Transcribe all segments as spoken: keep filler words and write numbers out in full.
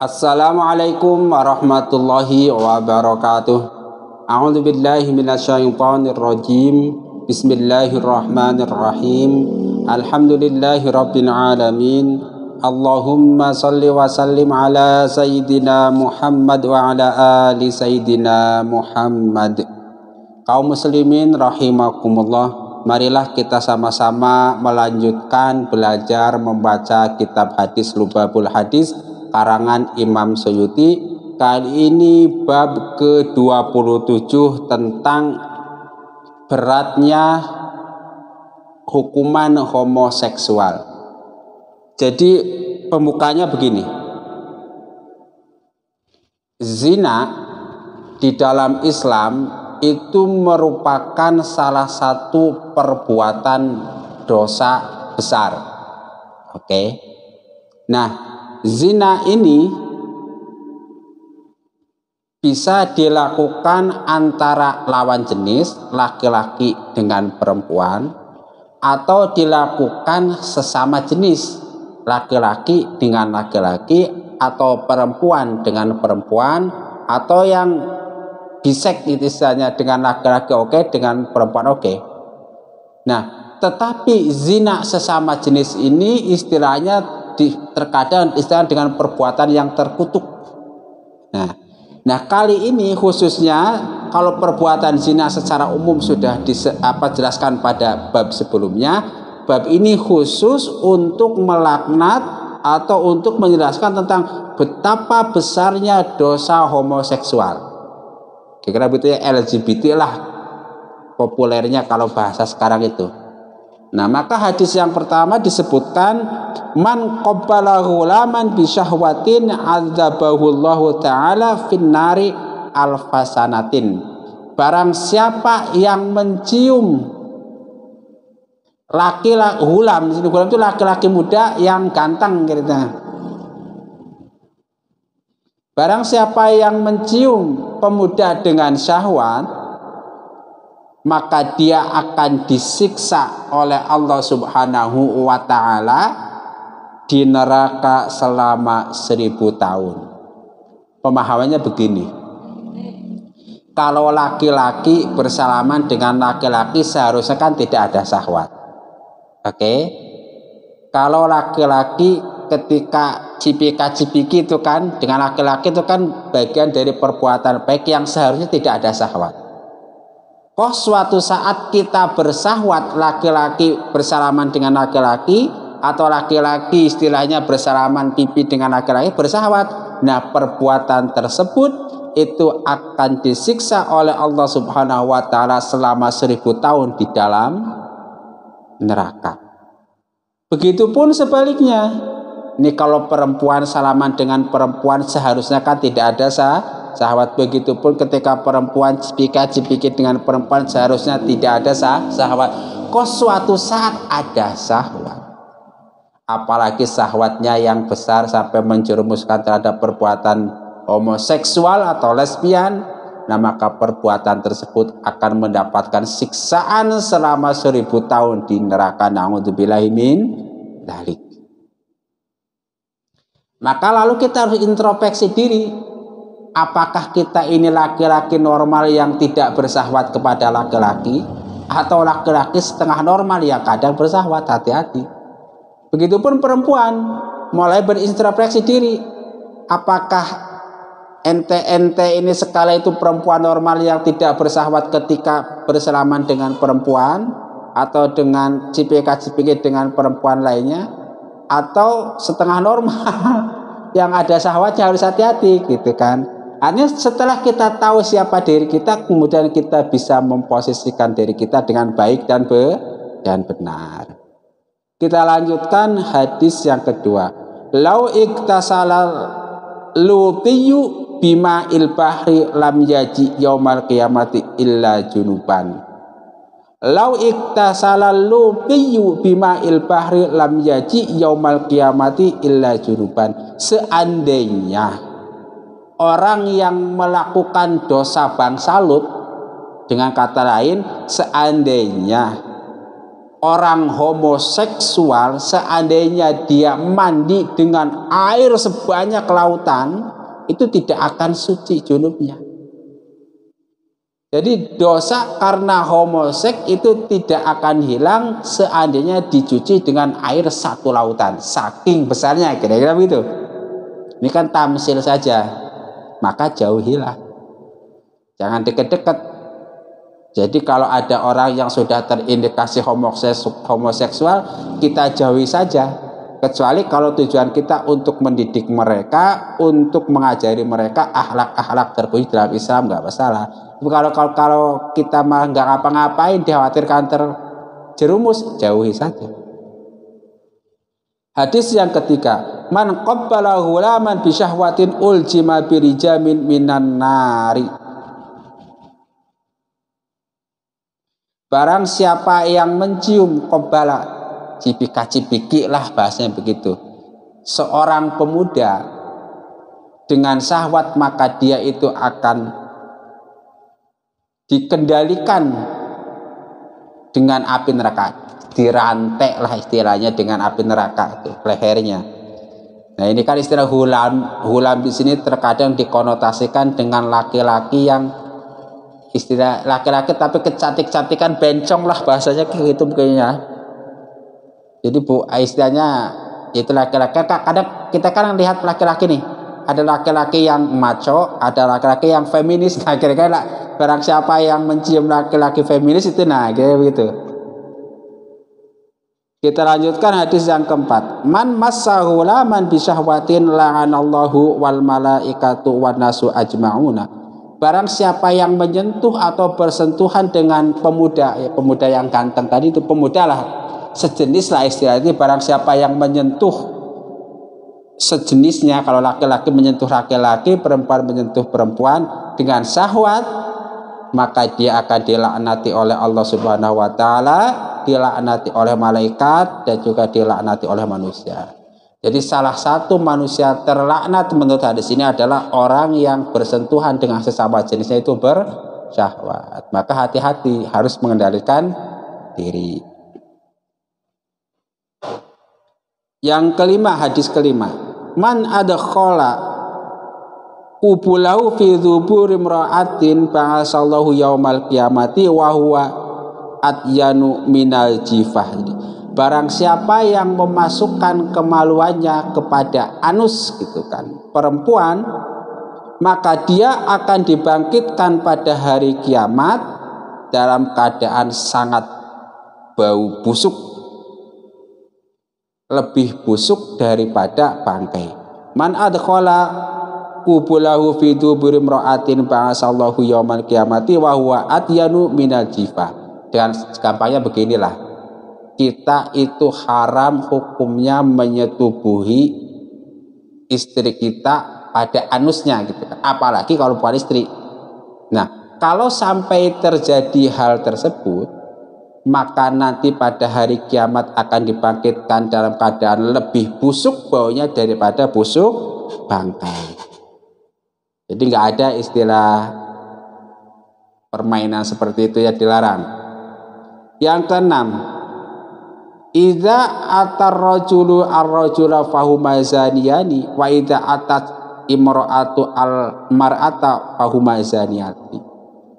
Assalamualaikum warahmatullahi wabarakatuh. A'udzu billahi minasyaitonir rajim. Bismillahirrahmanirrahim. Alhamdulillahi rabbil alamin. Allahumma shalli wa sallim ala sayyidina Muhammad wa ala ali sayyidina Muhammad. Kaum muslimin rahimakumullah, marilah kita sama-sama melanjutkan belajar membaca kitab hadis Lubabul Hadits karangan Imam Suyuti. Kali ini bab ke dua puluh tujuh tentang beratnya hukuman homoseksual. Jadi pembukanya begini. Zina di dalam Islam itu merupakan salah satu perbuatan dosa besar. Oke. Nah, zina ini bisa dilakukan antara lawan jenis laki-laki dengan perempuan atau dilakukan sesama jenis laki-laki dengan laki-laki atau perempuan dengan perempuan atau yang bisek istilahnya dengan laki-laki oke dengan perempuan oke. Nah, tetapi zina sesama jenis ini istilahnya terkadang istilah dengan perbuatan yang terkutuk. Nah, nah kali ini khususnya kalau perbuatan zina secara umum sudah di, apa, jelaskan pada bab sebelumnya. Bab ini khusus untuk melaknat atau untuk menjelaskan tentang betapa besarnya dosa homoseksual. Kira-kira begitu ya, L G B T lah populernya kalau bahasa sekarang itu. Nah, maka hadis yang pertama disebutkan man qabbala ghulaman bi syahwatin adzabahullahu taala finnari alfasanatin. Barang siapa yang mencium laki-laki ghulam, ghulam itu laki-laki muda yang ganteng kira-kira. Barang siapa yang mencium pemuda dengan syahwat, maka dia akan disiksa oleh Allah subhanahu wa ta'ala di neraka selama seribu tahun. Pemahamannya begini. Kalau laki-laki bersalaman dengan laki-laki seharusnya kan tidak ada syahwat. Oke. Okay? Kalau laki-laki ketika cipika-cipiki itu kan dengan laki-laki itu kan bagian dari perbuatan baik yang seharusnya tidak ada syahwat. Oh, suatu saat kita bersahwat, laki-laki bersalaman dengan laki-laki atau laki-laki istilahnya bersalaman pipi dengan laki-laki bersahwat. Nah, perbuatan tersebut itu akan disiksa oleh Allah subhanahu wa ta'ala selama seribu tahun di dalam neraka. Begitupun sebaliknya. Ini kalau perempuan salaman dengan perempuan seharusnya kan tidak ada sah. Syahwat, begitupun ketika perempuan cipika-cipiki dengan perempuan seharusnya tidak ada syahwat. Kok suatu saat ada syahwat, apalagi syahwatnya yang besar sampai menjerumuskan terhadap perbuatan homoseksual atau lesbian. Nah, maka perbuatan tersebut akan mendapatkan siksaan selama seribu tahun di neraka. Na'udzubillahi min dzalik. Maka lalu kita harus introspeksi diri. Apakah kita ini laki-laki normal yang tidak bersahwat kepada laki-laki atau laki-laki setengah normal yang kadang bersahwat? Hati-hati. Begitupun perempuan mulai berintrospeksi diri. Apakah ente-ente ini sekala itu perempuan normal yang tidak bersahwat ketika bersalaman dengan perempuan atau dengan cipika-cipiki dengan perempuan lainnya atau setengah normal yang ada syahwatnya? Harus hati-hati gitu kan. Artinya setelah kita tahu siapa diri kita, kemudian kita bisa memposisikan diri kita dengan baik dan be dan benar. Kita lanjutkan hadis yang kedua. Lau iktasalal lutiyu bima ilbahri lam yaji yaumal qiyamati illa junuban. Lau iktasalal lutiyu bima ilbahri lam yaji yaumal qiyamati illa junuban. Seandainya orang yang melakukan dosa bangsalut, dengan kata lain, seandainya orang homoseksual seandainya dia mandi dengan air sebanyak lautan, itu tidak akan suci junubnya. Jadi dosa karena homoseks itu tidak akan hilang seandainya dicuci dengan air satu lautan. Saking besarnya, kira-kira begitu. Ini kan tamsil saja, maka jauhilah. Jangan deket-deket. Jadi kalau ada orang yang sudah terindikasi homoseksual, kita jauhi saja. Kecuali kalau tujuan kita untuk mendidik mereka, untuk mengajari mereka akhlak-akhlak terpuji dalam Islam, nggak masalah. Tapi kalau, kalau, kalau kita malah nggak ngapa-ngapain, dikhawatirkan terjerumus, jauhi saja. Hadis yang ketiga, man qabbala hulaman bisyahwatin uljima birijamin minan nari. Barang siapa yang mencium qobala, cipika-cipiki lah bahasanya begitu, seorang pemuda dengan syahwat, maka dia itu akan dikendalikan dengan api neraka. Dirantek lah istilahnya dengan api neraka itu lehernya. Nah ini kan istilah hulam, hulam di sini terkadang dikonotasikan dengan laki-laki yang istilah laki-laki tapi kecantik-cantikan, bencong lah bahasanya kayak gitu kayaknya. Jadi bu istilahnya itu laki-laki, kadang kita kan lihat laki-laki nih, ada laki-laki yang maco, ada laki-laki yang feminis. Nah kira-kira barang siapa yang mencium laki-laki feminis itu, nah kayak begitu. Kita lanjutkan hadis yang keempat, man massahu laman bisyahwatin la'anallahu wal malaikatu wan nasu ajma'una. Barang siapa yang menyentuh atau bersentuhan dengan pemuda, ya pemuda yang ganteng tadi itu pemuda lah, sejenis lah istilahnya. Barang siapa yang menyentuh sejenisnya, kalau laki-laki menyentuh laki-laki, perempuan menyentuh perempuan dengan syahwat, maka dia akan dilaknati oleh Allah Subhanahu wa Ta'ala, dilaknati oleh malaikat, dan juga dilaknati oleh manusia. Jadi salah satu manusia terlaknat menurut hadis ini adalah orang yang bersentuhan dengan sesama jenisnya itu bersyahwat. Maka hati-hati, harus mengendalikan diri. Yang kelima, hadis kelima. Man adkhala qubulahu fi dzuburi imra'atin ba'asallahu yaumal qiyamati wa huwa atyanu minal jifah. Barang siapa yang memasukkan kemaluannya kepada anus gitu kan, perempuan, maka dia akan dibangkitkan pada hari kiamat dalam keadaan sangat bau busuk, lebih busuk daripada bangkai. Man adkhala qubulahu fi dzuburi imra'atin ba'asallahu yaumal qiyamati wa huwa atyanu minal jifah. Dengan gampangnya beginilah, kita itu haram hukumnya menyetubuhi istri kita pada anusnya gitu kan. Apalagi kalau bukan istri. Nah, kalau sampai terjadi hal tersebut, maka nanti pada hari kiamat akan dibangkitkan dalam keadaan lebih busuk baunya daripada busuk bangkai. Jadi nggak ada istilah permainan seperti itu ya, dilarang. Yang keenam, idza atar rajulu ar-rajula fahuma zaniyani wa idza atat imra'atu al-mar'ata fahuma zaniyati.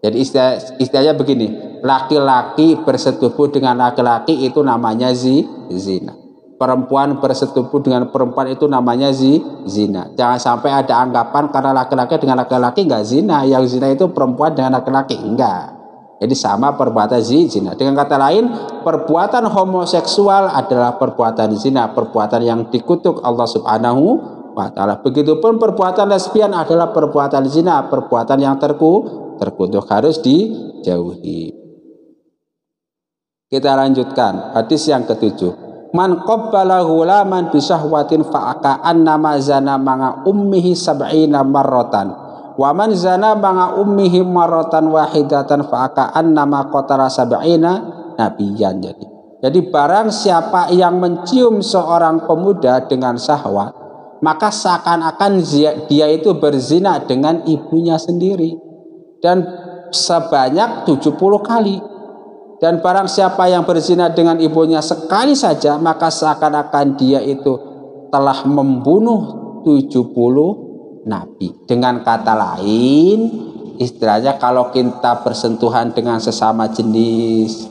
Jadi istilah, istilahnya begini, laki-laki bersetubuh dengan laki-laki itu namanya zi, zina. Perempuan bersetubuh dengan perempuan itu namanya zi, zina. Jangan sampai ada anggapan karena laki-laki dengan laki-laki enggak zina, yang zina itu perempuan dengan laki-laki, enggak. Jadi sama perbuatan zina. Dengan kata lain, perbuatan homoseksual adalah perbuatan zina, perbuatan yang dikutuk Allah Subhanahu wa Ta'ala. Begitupun perbuatan lesbian adalah perbuatan zina, perbuatan yang terkutuk, harus dijauhi. Kita lanjutkan hadis yang ketujuh. Man qabbala hulaman bisyahwatin fa'aka'annama zana ma'a ummihi sab'ina marratan. Wa man zana ma'a ummihi marratan wahidatan fa'aka'annama qatala sab'ina nabiyan. Jadi jadi barang siapa yang mencium seorang pemuda dengan syahwat, maka seakan-akan dia itu berzina dengan ibunya sendiri, dan sebanyak tujuh puluh kali. Dan barang siapa yang berzina dengan ibunya sekali saja, maka seakan-akan dia itu telah membunuh tujuh puluh nabi. Dengan kata lain, istilahnya kalau kita bersentuhan dengan sesama jenis,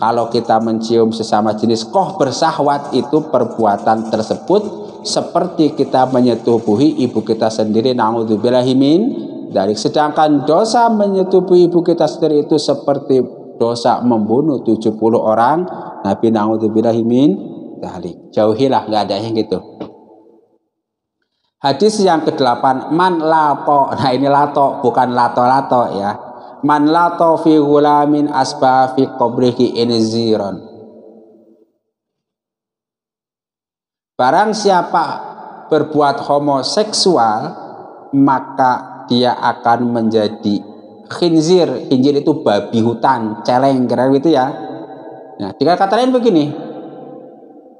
kalau kita mencium sesama jenis, koh bersahwat, itu perbuatan tersebut seperti kita menyetubuhi ibu kita sendiri. Na'udzubillahi min dzalik. Sedangkan dosa menyetubuhi ibu kita sendiri itu seperti dosa membunuh tujuh puluh orang nabi. Na'udzubillahi min dzalik. Jauhilah, enggak ada yang gitu. Hadis yang kedelapan, man lato. Nah, ini lato bukan lato-lato ya. Man lato fi gulamin asba fi qabrihi inziran. Barang siapa berbuat homoseksual, maka dia akan menjadi khinzir. Khinzir itu babi hutan, celeng, keren gitu ya. Nah, tinggal kata lain begini,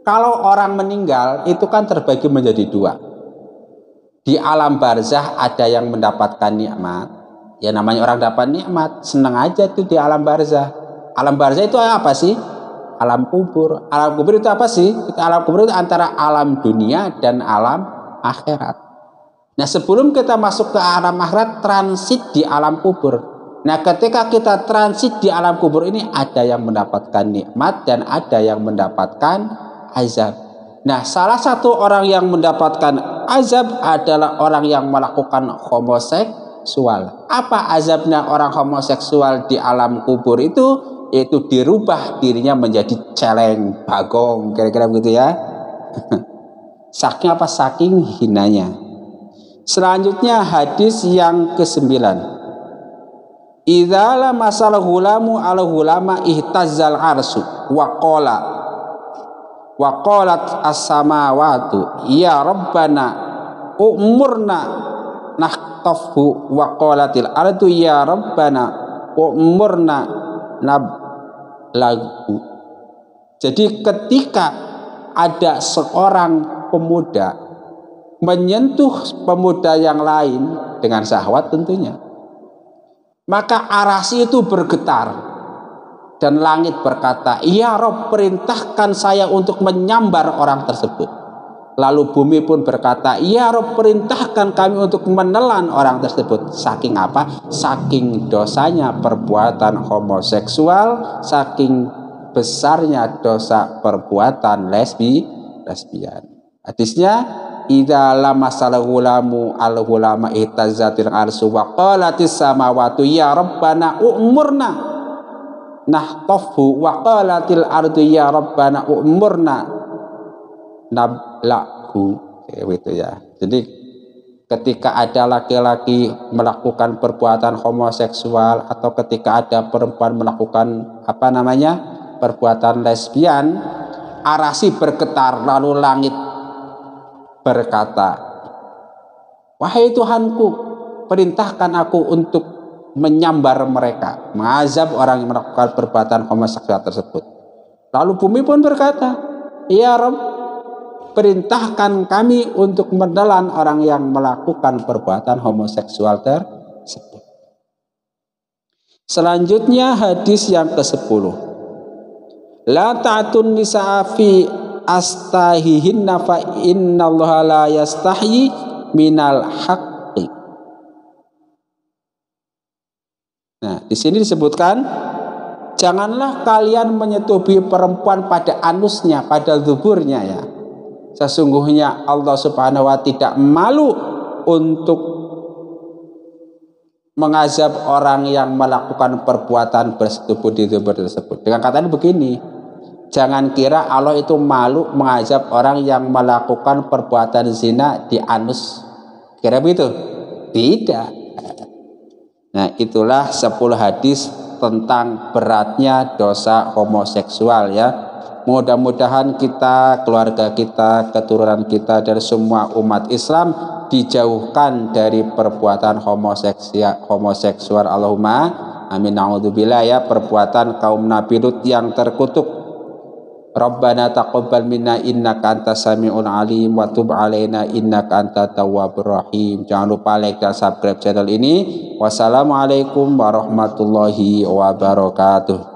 kalau orang meninggal itu kan terbagi menjadi dua. Di alam barzah ada yang mendapatkan nikmat, ya namanya orang dapat nikmat, seneng aja tuh di alam barzah. Alam barzah itu apa sih? Alam kubur. Alam kubur itu apa sih? Alam kubur itu antara alam dunia dan alam akhirat. Nah, sebelum kita masuk ke alam akhirat, transit di alam kubur. Nah, ketika kita transit di alam kubur ini, ada yang mendapatkan nikmat dan ada yang mendapatkan azab. Nah, salah satu orang yang mendapatkan azab adalah orang yang melakukan homoseksual. Apa azabnya orang homoseksual di alam kubur itu? Itu dirubah dirinya menjadi celeng, bagong, kira-kira begitu ya. Saking apa? Saking hinanya. Selanjutnya hadis yang kesembilan. Idza masal hulamu al hulama ihtazzal arsu wa qala wa qalat as-samawatu ya rabbana umurna nahtafu wa qalatil ardu ya rabbana umurna lagu. Jadi ketika ada seorang pemuda menyentuh pemuda yang lain dengan syahwat tentunya, maka arasy itu bergetar dan langit berkata, ya Rob, perintahkan saya untuk menyambar orang tersebut. Lalu bumi pun berkata, ya Rob, perintahkan kami untuk menelan orang tersebut. Saking apa? Saking dosanya perbuatan homoseksual, saking besarnya dosa perbuatan lesbi, lesbian. Hadisnya, idza masal hulamu al hulama ihtazatil arsu wa qalatis samawatu ya rabbana umurna nahtafu wa qalatil ardu ya rabbana umurna nablaku, gitu ya. Jadi ketika ada laki-laki melakukan perbuatan homoseksual atau ketika ada perempuan melakukan apa namanya perbuatan lesbian, arasi bergetar lalu langit berkata, wahai Tuhanku, perintahkan aku untuk menyambar mereka, mengazab orang yang melakukan perbuatan homoseksual tersebut. Lalu bumi pun berkata, ya Rabb, perintahkan kami untuk menelan orang yang melakukan perbuatan homoseksual tersebut. Selanjutnya hadis yang kesepuluh. La ta'tun nisaa fi astahihinna fa innallaha la yastahi minal haqqi. Nah, di sini disebutkan, janganlah kalian menyetubuhi perempuan pada anusnya, pada zuburnya ya. Sesungguhnya Allah subhanahu wa ta'ala tidak malu untuk mengazab orang yang melakukan perbuatan bersetubuh di tubuh tersebut. Dengan katanya begini, jangan kira Allah itu malu mengazab orang yang melakukan perbuatan zina di anus. Kira begitu? Tidak. Nah, itulah sepuluh hadis tentang beratnya dosa homoseksual ya. Mudah-mudahan kita, keluarga kita, keturunan kita dan semua umat Islam dijauhkan dari perbuatan homoseksual. homoseksual. Allahumma amin. Na'udzubillah ya, perbuatan kaum Nabi Lut yang terkutuk. Rabbana taqabbal minna innaka antas sami'un alim wa tub 'alaina innaka antat tawwabur rahim. Jangan lupa like dan subscribe channel ini. Wassalamualaikum warahmatullahi wabarakatuh.